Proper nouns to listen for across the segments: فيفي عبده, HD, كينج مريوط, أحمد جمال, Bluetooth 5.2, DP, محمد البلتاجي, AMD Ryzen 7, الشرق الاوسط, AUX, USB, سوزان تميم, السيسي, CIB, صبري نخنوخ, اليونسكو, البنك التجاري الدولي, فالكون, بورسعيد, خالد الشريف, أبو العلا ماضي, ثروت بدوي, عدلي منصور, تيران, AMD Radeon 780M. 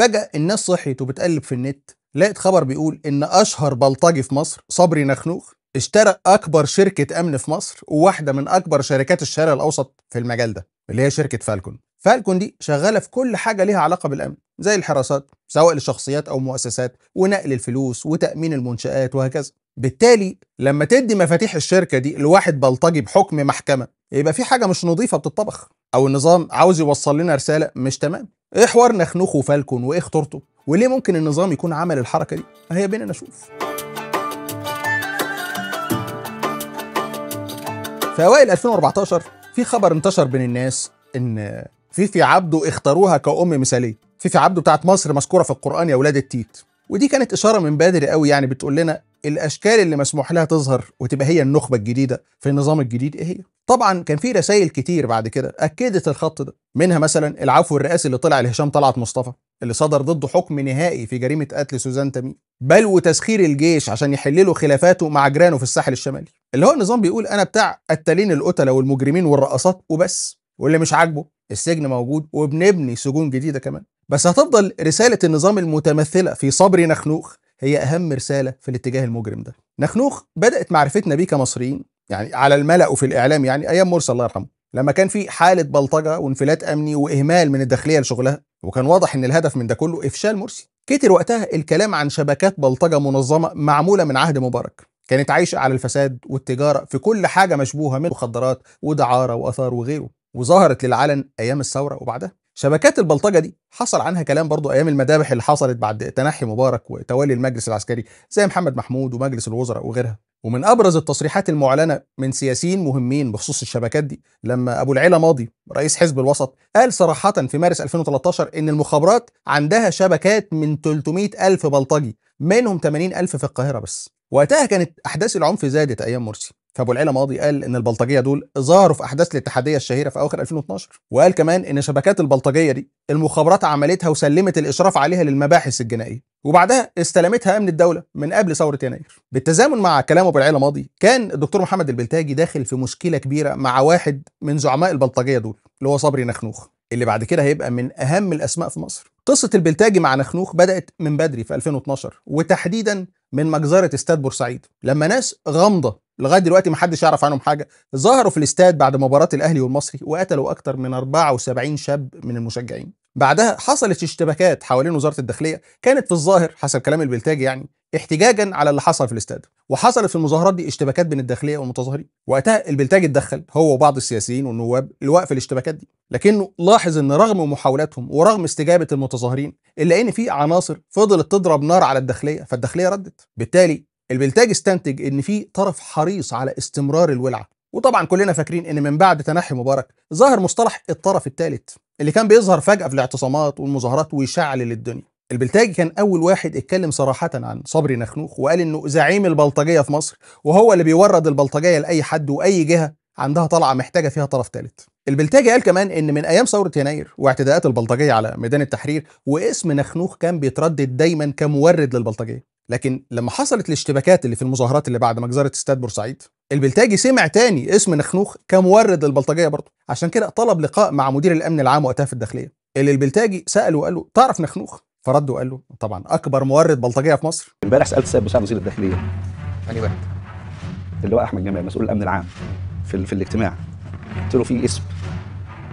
فجأة الناس صحيت وبتقلب في النت، لقيت خبر بيقول إن أشهر بلطجي في مصر صبري نخنوخ اشترى أكبر شركة أمن في مصر وواحدة من أكبر شركات الشرق الأوسط في المجال ده، اللي هي شركة فالكون. فالكون دي شغالة في كل حاجة ليها علاقة بالأمن، زي الحراسات سواء لشخصيات أو مؤسسات، ونقل الفلوس، وتأمين المنشآت، وهكذا. بالتالي لما تدي مفاتيح الشركة دي لواحد بلطجي بحكم محكمة، يبقى في حاجة مش نظيفة بتطبخ، أو النظام عاوز يوصل لنا رسالة مش تمام. إيه حوار نخنوخ وفالكون، وإيه خطورته، وليه ممكن النظام يكون عمل الحركة دي؟ هي بينا نشوف. في أوائل 2014 في خبر انتشر بين الناس إن فيفي عبده اختاروها كأم مثالية. فيفي عبده بتاعت مصر مذكورة في القرآن يا ولاد التيت، ودي كانت إشارة من بدري قوي، يعني بتقول لنا الأشكال اللي مسموح لها تظهر وتبقى هي النخبة الجديدة في النظام الجديد إيه هي. طبعا كان في رسائل كتير بعد كده أكدت الخط ده، منها مثلا العفو الرئاسي اللي طلع لهشام طلعت مصطفى اللي صدر ضده حكم نهائي في جريمة قتل سوزان تميم، بل وتسخير الجيش عشان يحللوا خلافاته مع جيرانه في الساحل الشمالي، اللي هو النظام بيقول أنا بتاع قتالين القتلة والمجرمين والرقاصات وبس، واللي مش عاجبه السجن موجود وبنبني سجون جديدة كمان. بس هتفضل رسالة النظام المتمثلة في صبري نخنوخ هي أهم رسالة في الاتجاه المجرم ده. نخنوخ بدأت معرفتنا بيه كمصريين يعني على الملأ وفي الإعلام، يعني أيام مرسي الله يرحمه، لما كان في حالة بلطجة وانفلات أمني وإهمال من الداخلية لشغلها، وكان واضح إن الهدف من ده كله إفشال مرسي. كتر وقتها الكلام عن شبكات بلطجة منظمة معمولة من عهد مبارك، كانت عايشة على الفساد والتجارة في كل حاجة مشبوهة من مخدرات ودعارة وآثار وغيره، وظهرت للعلن أيام الثورة وبعدها. شبكات البلطجة دي حصل عنها كلام برضو أيام المذابح اللي حصلت بعد تنحي مبارك وتولي المجلس العسكري، زي محمد محمود ومجلس الوزراء وغيرها. ومن أبرز التصريحات المعلنة من سياسيين مهمين بخصوص الشبكات دي، لما أبو العلا ماضي رئيس حزب الوسط قال صراحة في مارس 2013 إن المخابرات عندها شبكات من 300 ألف بلطجي، منهم 80 ألف في القاهرة بس. وقتها كانت أحداث العنف زادت أيام مرسي، فأبو العلا ماضي قال إن البلطجية دول ظهروا في أحداث الاتحادية الشهيرة في أواخر 2012، وقال كمان إن شبكات البلطجية دي المخابرات عملتها وسلمت الإشراف عليها للمباحث الجنائية، وبعدها استلمتها أمن الدولة من قبل ثورة يناير. بالتزامن مع كلام أبو العلا ماضي كان الدكتور محمد البلتاجي داخل في مشكلة كبيرة مع واحد من زعماء البلطجية دول، اللي هو صبري نخنوخ، اللي بعد كده هيبقى من أهم الأسماء في مصر. قصة البلتاجي مع نخنوخ بدأت من بدري في 2012، وتحديدا من مجزرة استاد بورسعيد، لما ناس غامضة لغايه دلوقتي محدش يعرف عنهم حاجه ظهروا في الاستاد بعد مباراه الاهلي والمصري وقتلوا اكتر من 74 شاب من المشجعين. بعدها حصلت اشتباكات حوالين وزاره الداخليه، كانت في الظاهر حسب كلام البلتاجي يعني احتجاجا على اللي حصل في الاستاد، وحصلت في المظاهرات دي اشتباكات بين الداخليه والمتظاهرين. وقتها البلتاجي اتدخل هو وبعض السياسيين والنواب لوقف الاشتباكات دي، لكنه لاحظ ان رغم محاولاتهم ورغم استجابه المتظاهرين الا ان في عناصر فضلت تضرب نار على الداخليه، فالداخليه ردت. بالتالي البلتاجي استنتج ان في طرف حريص على استمرار الولعه. وطبعا كلنا فاكرين ان من بعد تنحي مبارك ظهر مصطلح الطرف الثالث، اللي كان بيظهر فجاه في الاعتصامات والمظاهرات ويشعل الدنيا. البلتاجي كان اول واحد اتكلم صراحه عن صبري نخنوخ وقال انه زعيم البلطجيه في مصر، وهو اللي بيورد البلطجيه لاي حد واي جهه عندها طلعه محتاجه فيها طرف ثالث. البلتاجي قال كمان ان من ايام ثوره يناير واعتداءات البلطجيه على ميدان التحرير واسم نخنوخ كان بيتردد دايما كمورد للبلطجيه، لكن لما حصلت الاشتباكات اللي في المظاهرات اللي بعد مجزرة استاد بورسعيد البلتاجي سمع تاني اسم نخنوخ كمورد للبلطجيه برضه، عشان كده طلب لقاء مع مدير الامن العام وقتها في الداخليه، اللي البلتاجي ساله وقال له تعرف نخنوخ؟ فرد وقال له طبعا اكبر مورد بلطجيه في مصر. امبارح سالت سيد مساعد وزير الداخليه انهي واحد؟ اللي هو احمد جمال مسؤول الامن العام في الاجتماع، قلت له في اسم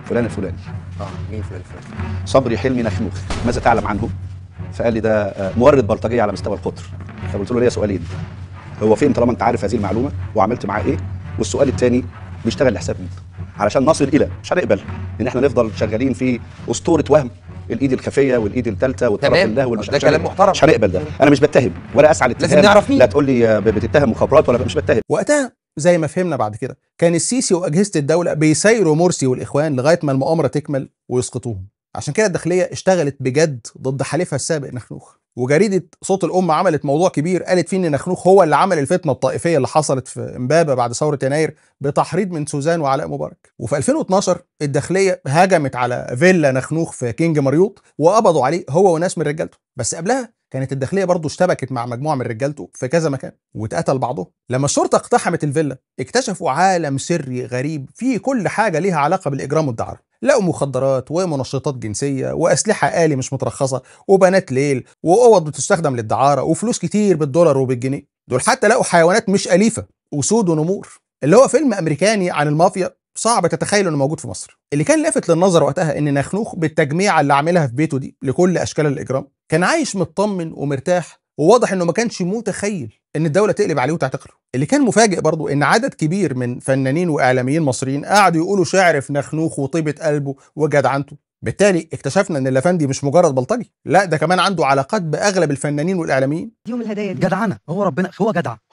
فلان الفلاني. مين فلان الفلاني؟ صبري حلمي نخنوخ، ماذا تعلم عنه؟ فقال لي ده مورد بلطجيه على مستوى القطر. فقلت له ليا سؤالين، هو فين طالما انت عارف هذه المعلومه وعملت معاه ايه؟ والسؤال الثاني بيشتغل لحساب مين؟ علشان نصل الى مش هنقبل ان احنا نفضل شغالين في اسطوره وهم الايد الخفيه والايد الثالثه والطرف الله والمش ده كلام محترم، مش هنقبل ده. انا مش بتهم ولا اسعى للاتهام، لازم نعرف مين. لا تقول لي بتتهم مخابرات ولا مش بتهم. وقتها زي ما فهمنا بعد كده كان السيسي واجهزه الدوله بيسايروا مرسي والاخوان لغايه ما المؤامره تكمل ويسقطوهم، عشان كده الداخليه اشتغلت بجد ضد حليفها السابق نخنوخ. وجريده صوت الامه عملت موضوع كبير قالت فيه ان نخنوخ هو اللي عمل الفتنه الطائفيه اللي حصلت في امبابه بعد ثوره يناير بتحريض من سوزان وعلاء مبارك. وفي 2012 الداخليه هجمت على فيلا نخنوخ في كينج مريوط وقبضوا عليه هو وناس من رجالته، بس قبلها كانت الداخليه برضه اشتبكت مع مجموعه من رجالته في كذا مكان واتقتل بعضهم. لما الشرطه اقتحمت الفيلا اكتشفوا عالم سري غريب فيه كل حاجه ليها علاقه بالاجرام والدعاره، لقوا مخدرات ومنشطات جنسيه واسلحه آلي مش مترخصه وبنات ليل واوض بتستخدم للدعاره وفلوس كتير بالدولار وبالجنيه. دول حتى لقوا حيوانات مش اليفه وسود ونمور، اللي هو فيلم امريكاني عن المافيا صعب تتخيل انه موجود في مصر. اللي كان لافت للنظر وقتها ان نخنوخ بالتجميعه اللي عاملها في بيته دي لكل اشكال الاجرام كان عايش مطمن ومرتاح، وواضح انه ما كانش متخيل ان الدوله تقلب عليه وتعتقله. اللي كان مفاجئ برضه ان عدد كبير من فنانين واعلاميين مصريين قعدوا يقولوا شعر في نخنوخ وطيبه قلبه وجدعنته. بالتالي اكتشفنا ان الافندي مش مجرد بلطجي، لا ده كمان عنده علاقات باغلب الفنانين والاعلاميين. يوم الهدايا دي جدعنه، هو ربنا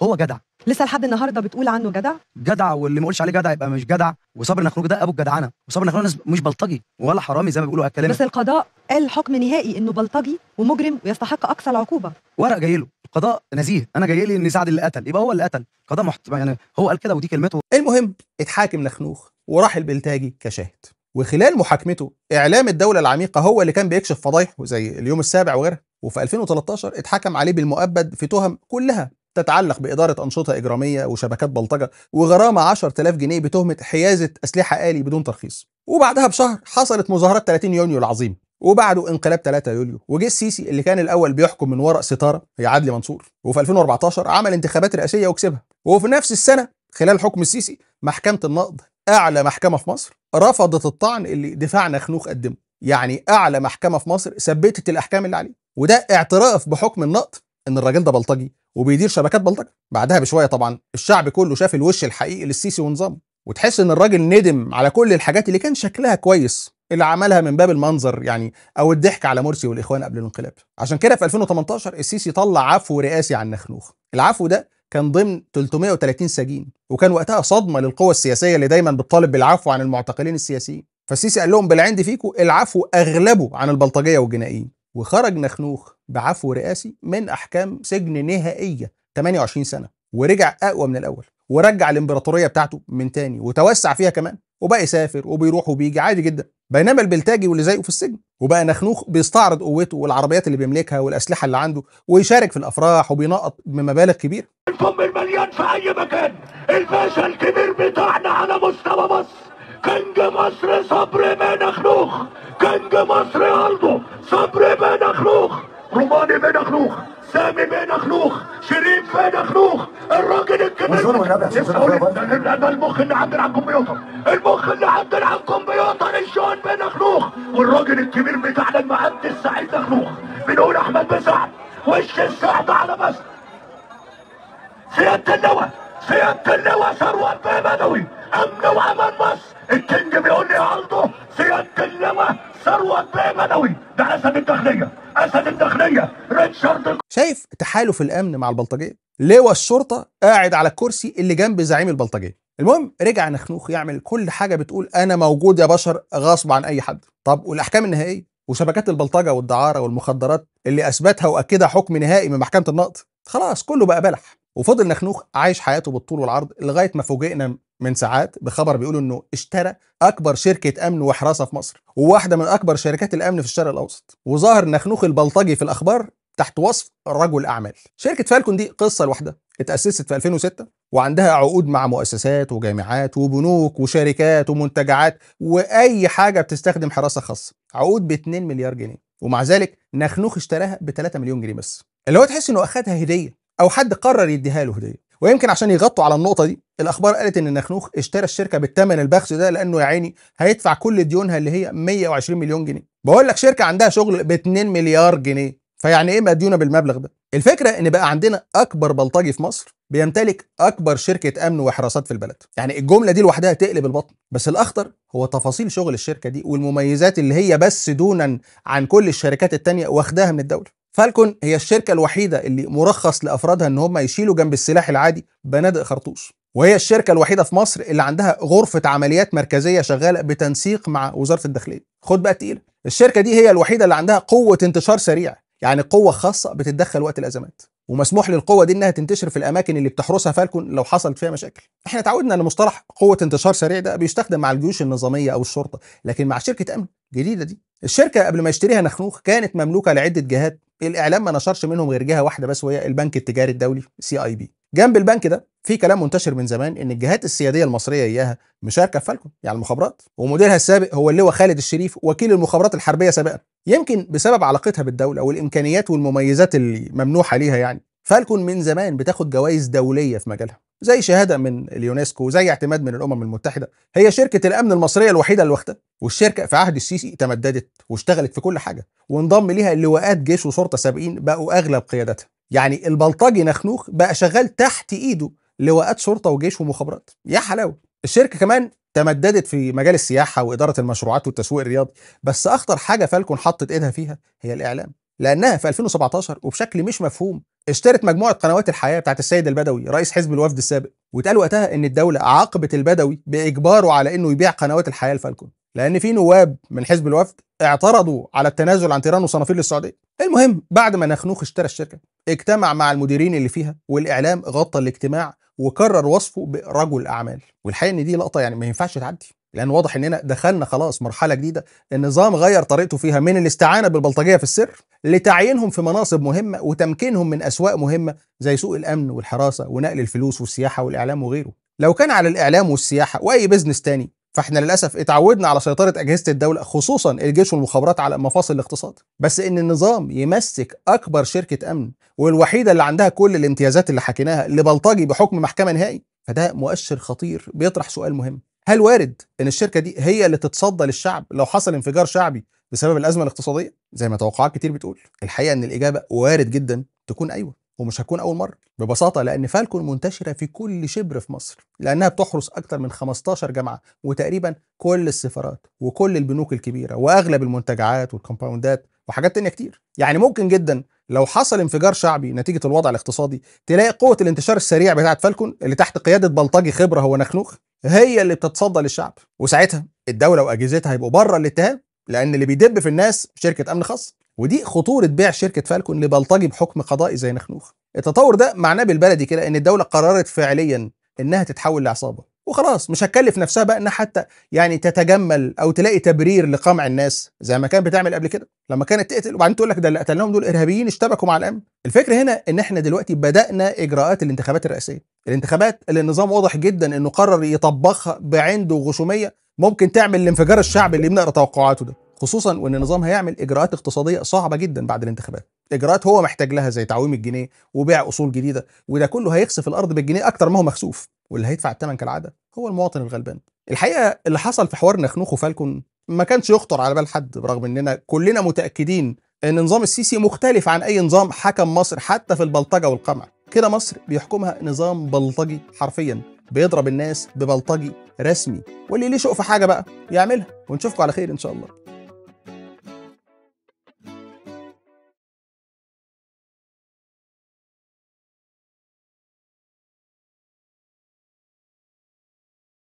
هو جدع لسه لحد النهارده بتقول عنه جدع، واللي ما يقولش عليه جدع يبقى مش جدع. وصبري نخنوخ ده ابو الجدعنه، وصبري نخنوخ مش بلطجي ولا حرامي زي ما بيقولوا على الكلام، بس القضاء قال حكم نهائي انه بلطجي ومجرم ويستحق اقصى العقوبه. ورق جاي له، القضاء نزيه، انا جاي لي ان سعد اللي قتل، يبقى هو اللي قتل، القضاء يعني هو قال كده ودي كلمته. المهم اتحاكم نخنوخ وراح البلتاجي كشاهد، وخلال محاكمته اعلام الدوله العميقه هو اللي كان بيكشف فضايحه زي اليوم السابع وغيرها. وفي 2013 اتحكم عليه بالمؤبد في تهم كلها تتعلق بإدارة أنشطة إجرامية وشبكات بلطجة، وغرامة 10,000 جنيه بتهمة حيازة أسلحة آلي بدون ترخيص. وبعدها بشهر حصلت مظاهرات 30 يونيو العظيم، وبعده انقلاب 3 يوليو، وجه السيسي اللي كان الأول بيحكم من وراء ستارة هي عدلي منصور، وفي 2014 عمل انتخابات رئاسية وكسبها. وفي نفس السنة خلال حكم السيسي محكمة النقض أعلى محكمة في مصر رفضت الطعن اللي دفاع نخنوخ قدمه، يعني أعلى محكمة في مصر ثبتت الأحكام اللي عليه، وده اعتراف بحكم النقض إن الراجل ده بلطجي وبيدير شبكات بلطجه. بعدها بشويه طبعا الشعب كله شاف الوش الحقيقي للسيسي ونظامه، وتحس ان الراجل ندم على كل الحاجات اللي كان شكلها كويس اللي عملها من باب المنظر يعني، او الضحك على مرسي والاخوان قبل الانقلاب. عشان كده في 2018 السيسي طلع عفو رئاسي عن نخنوخ. العفو ده كان ضمن 330 سجين، وكان وقتها صدمه للقوى السياسيه اللي دايما بتطالب بالعفو عن المعتقلين السياسيين، فالسيسي قال لهم بالعند فيكم، العفو اغلبه عن البلطجيه والجنائيين. وخرج نخنوخ بعفو رئاسي من احكام سجن نهائيه 28 سنه، ورجع اقوى من الاول، ورجع الامبراطوريه بتاعته من تاني وتوسع فيها كمان، وبقى يسافر وبيروح وبيجي عادي جدا. بينما البلتاجي واللي زيه في السجن، وبقى نخنوخ بيستعرض قوته والعربيات اللي بيملكها والاسلحه اللي عنده، ويشارك في الافراح وبينقط بمبالغ كبيره. الفم المليان في اي مكان، الباشا الكبير بتاعنا على مستوى مصر، كنج مصر صبري نخنوخ، كنج مصر قلبه صبري نخنوخ، روماني نخنوخ، سامي نخنوخ، شريف نخنوخ، الراجل الكبير. ده المخ اللي عدل على الكمبيوتر، المخ اللي عدل على الكمبيوتر الشؤون نخنوخ، والراجل الكبير بتاعنا المهندس سعيد نخنوخ. بنقول احمد بن سعد وش السعد على مصر، سيادة اللواء، سيادة اللواء ثروت بدوي، أمن وأمان مصر، الكنج بيقول لي يا ألطو سيادة اللواء ثروت بدوي، ده أسد الداخلية، أسد الداخلية، ريتشارد. شايف تحالف الأمن مع البلطجية؟ لواء الشرطة قاعد على الكرسي اللي جنب زعيم البلطجية. المهم رجع نخنوخ يعمل كل حاجة بتقول أنا موجود يا بشر غصب عن أي حد. طب والأحكام النهائية؟ وشبكات البلطجة والدعارة والمخدرات اللي أثبتها وأكدها حكم نهائي من محكمة النقض؟ خلاص كله بقى بلح. وفضل نخنوخ عايش حياته بالطول والعرض، لغايه ما فوجئنا من ساعات بخبر بيقول انه اشترى اكبر شركه امن وحراسه في مصر، وواحده من اكبر شركات الامن في الشرق الاوسط. وظهر نخنوخ البلطجي في الاخبار تحت وصف رجل اعمال. شركه فالكون دي قصه لوحدها، اتاسست في 2006 وعندها عقود مع مؤسسات وجامعات وبنوك وشركات ومنتجعات واي حاجه بتستخدم حراسه خاصه، عقود ب 2 مليار جنيه، ومع ذلك نخنوخ اشتراها ب 3 مليون جنيه بس، اللي هو تحس انه اخذها هديه او حد قرر يديها له هديه. ويمكن عشان يغطوا على النقطه دي الاخبار قالت ان نخنوخ اشترى الشركه بالثمن البخس ده لانه يا عيني هيدفع كل ديونها اللي هي 120 مليون جنيه. بقول لك شركه عندها شغل ب 2 مليار جنيه، فيعني ايه مديونه بالمبلغ ده؟ الفكره ان بقى عندنا اكبر بلطجي في مصر بيمتلك اكبر شركه امن وحراسات في البلد، يعني الجمله دي لوحدها تقلب البطن. بس الاخطر هو تفاصيل شغل الشركه دي والمميزات اللي هي بس دونا عن كل الشركات الثانيه واخداها من الدوله. فالكون هي الشركة الوحيدة اللي مرخص لأفرادها إن هم يشيلوا جنب السلاح العادي بنادق خرطوش، وهي الشركة الوحيدة في مصر اللي عندها غرفة عمليات مركزية شغالة بتنسيق مع وزارة الداخلية. خد بقى التقيلة، الشركة دي هي الوحيدة اللي عندها قوة انتشار سريع، يعني قوة خاصة بتتدخل وقت الأزمات، ومسموح للقوة دي إنها تنتشر في الأماكن اللي بتحرسها فالكون لو حصلت فيها مشاكل. إحنا تعودنا إن مصطلح قوة انتشار سريع ده بيستخدم مع الجيوش النظامية أو الشرطة، لكن مع شركة أمن جديدة دي. الشركة قبل ما يشتريها نخنوخ كانت مملوكة لعدة جهات، الإعلام ما نشرش منهم غير جهة واحدة بس، وهي البنك التجاري الدولي CIB. جنب البنك ده في كلام منتشر من زمان ان الجهات السياديه المصريه اياها مشاركه في فالكون، يعني المخابرات، ومديرها السابق هو اللواء خالد الشريف وكيل المخابرات الحربيه سابقا، يمكن بسبب علاقتها بالدوله والامكانيات والمميزات اللي ممنوحه ليها. يعني فالكون من زمان بتاخد جوائز دوليه في مجالها، زي شهاده من اليونسكو، زي اعتماد من الامم المتحده. هي شركه الامن المصريه الوحيده اللي واخدها، والشركه في عهد السيسي تمددت واشتغلت في كل حاجه، وانضم ليها لواءات جيش وشرطه سابقين بقوا اغلب قيادتها. يعني البلتاجي نخنوخ بقى شغال تحت ايده لواءات شرطه وجيش ومخابرات، يا حلاوه. الشركه كمان تمددت في مجال السياحه واداره المشروعات والتسويق الرياضي، بس اخطر حاجه فالكون حطت ايدها فيها هي الاعلام، لانها في 2017 وبشكل مش مفهوم اشترت مجموعه قنوات الحياه بتاعت السيد البدوي رئيس حزب الوفد السابق، واتقال وقتها ان الدوله عاقبت البدوي باجباره على انه يبيع قنوات الحياه لفالكون، لان في نواب من حزب الوفد اعترضوا على التنازل عن تيران وصنافير للسعوديه. المهم بعد ما نخنوخ اشترى الشركه، اجتمع مع المديرين اللي فيها، والاعلام غطى الاجتماع وكرر وصفه برجل اعمال. والحقيقه ان دي لقطه يعني ما ينفعش تعدي، لان واضح اننا دخلنا خلاص مرحله جديده النظام غير طريقته فيها من الاستعانه بالبلطجيه في السر لتعيينهم في مناصب مهمه وتمكينهم من اسواق مهمه زي سوق الامن والحراسه ونقل الفلوس والسياحه والاعلام وغيره. لو كان على الاعلام والسياحه واي بزنس تاني، فاحنا للاسف اتعودنا على سيطره اجهزه الدوله خصوصا الجيش والمخابرات على مفاصل الاقتصاد، بس ان النظام يمسك اكبر شركه امن والوحيده اللي عندها كل الامتيازات اللي حكيناها لبلطجي بحكم محكمه نهائي، فده مؤشر خطير بيطرح سؤال مهم: هل وارد ان الشركه دي هي اللي تتصدى للشعب لو حصل انفجار شعبي بسبب الازمه الاقتصاديه زي ما توقعات كتير بتقول؟ الحقيقه ان الاجابه وارد جدا تكون ايوه، ومش هتكون اول مره، ببساطه لان فالكون منتشره في كل شبر في مصر، لانها بتحرس اكتر من 15 جامعه وتقريبا كل السفارات وكل البنوك الكبيره واغلب المنتجعات والكومباوندات وحاجات تانية كتير. يعني ممكن جدا لو حصل انفجار شعبي نتيجه الوضع الاقتصادي تلاقي قوه الانتشار السريع بتاعه فالكون اللي تحت قياده بلطجي خبره هو نخنوخ هي اللي بتتصدى للشعب، وساعتها الدوله واجهزتها هيبقوا بره الاتهام، لان اللي بيدب في الناس شركه امن خاص. ودي خطوره بيع شركه فالكون لبلطجي بحكم قضائي زي نخنوخ. التطور ده معناه بالبلدي كده ان الدوله قررت فعليا انها تتحول لعصابه، وخلاص مش هتكلف نفسها بقى انها حتى يعني تتجمل او تلاقي تبرير لقمع الناس زي ما كانت بتعمل قبل كده لما كانت تقتل وبعدين تقول لك ده اللي قتلناهم دول ارهابيين اشتبكوا مع الامن. الفكره هنا ان احنا دلوقتي بدانا اجراءات الانتخابات الرئاسيه، الانتخابات اللي النظام واضح جدا انه قرر يطبخها بعنده غشوميه ممكن تعمل الانفجار الشعبي اللي بنقرا توقعاته ده، خصوصا وان النظام هيعمل اجراءات اقتصاديه صعبه جدا بعد الانتخابات، اجراءات هو محتاج لها زي تعويم الجنيه وبيع اصول جديده، وده كله هيخسف الارض بالجنيه اكتر ما هو مخسوف، واللي هيدفع الثمن كالعاده هو المواطن الغلبان. الحقيقه اللي حصل في حوار نخنوخ وفالكون ما كانش يخطر على بال حد، برغم اننا كلنا متاكدين ان نظام السيسي مختلف عن اي نظام حكم مصر حتى في البلطجه والقمع. كده مصر بيحكمها نظام بلطجي حرفيا، بيضرب الناس ببلطجي رسمي، واللي ليه شوق في حاجه بقى يعملها. ونشوفكم على خير ان شاء الله.